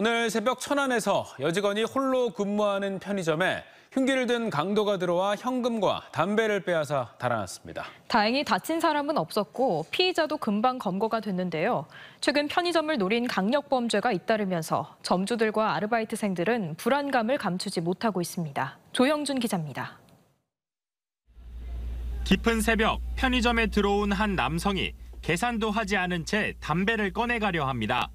오늘 새벽 천안에서 여직원이 홀로 근무하는 편의점에 흉기를 든 강도가 들어와 현금과 담배를 빼앗아 달아났습니다. 다행히 다친 사람은 없었고 피의자도 금방 검거가 됐는데요. 최근 편의점을 노린 강력범죄가 잇따르면서 점주들과 아르바이트생들은 불안감을 감추지 못하고 있습니다. 조영준 기자입니다. 깊은 새벽 편의점에 들어온 한 남성이 계산도 하지 않은 채 담배를 꺼내가려 합니다.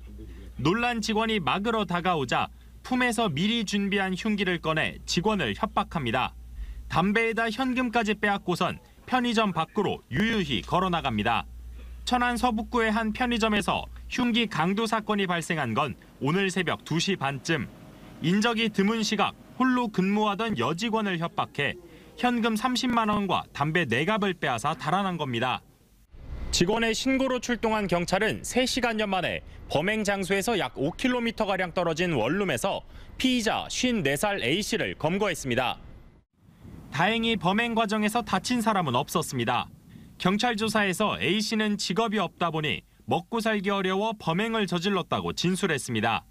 놀란 직원이 막으러 다가오자 품에서 미리 준비한 흉기를 꺼내 직원을 협박합니다. 담배에다 현금까지 빼앗고선 편의점 밖으로 유유히 걸어나갑니다. 천안 서북구의 한 편의점에서 흉기 강도 사건이 발생한 건 오늘 새벽 2시 반쯤. 인적이 드문 시각 홀로 근무하던 여직원을 협박해 현금 30만 원과 담배 4갑을 빼앗아 달아난 겁니다. 직원의 신고로 출동한 경찰은 3시간여 만에 범행 장소에서 약 5km가량 떨어진 원룸에서 피의자 54살 A씨를 검거했습니다. 다행히 범행 과정에서 다친 사람은 없었습니다. 경찰 조사에서 A씨는 직업이 없다 보니 먹고 살기 어려워 범행을 저질렀다고 진술했습니다.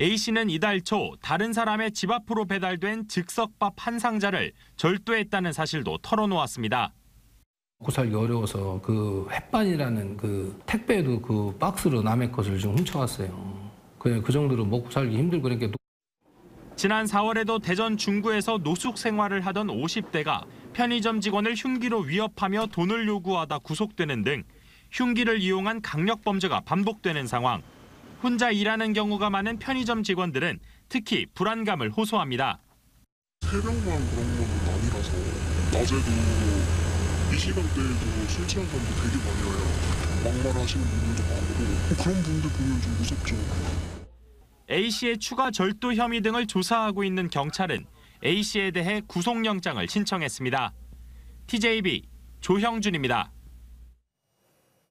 A씨는 이달 초 다른 사람의 집 앞으로 배달된 즉석밥 한 상자를 절도했다는 사실도 털어놓았습니다. 먹고 살기 어려워서 그 햇반이라는 그 택배도 그 박스로 남의 것을 좀 훔쳐왔어요. 그 정도로 먹고 살기 힘들고 그러니까. 지난 4월에도 대전 중구에서 노숙 생활을 하던 50대가 편의점 직원을 흉기로 위협하며 돈을 요구하다 구속되는 등 흉기를 이용한 강력 범죄가 반복되는 상황. 혼자 일하는 경우가 많은 편의점 직원들은 특히 불안감을 호소합니다. 새벽만 그런 건 아니라서 낮에도 이 시간대에도 술 취한 사람도 되게 많이 와요. 막말하시는 분들도 많고 그런 분들 보면 좀 무섭죠. A씨의 추가 절도 혐의 등을 조사하고 있는 경찰은 A씨에 대해 구속영장을 신청했습니다. TJB 조형준입니다.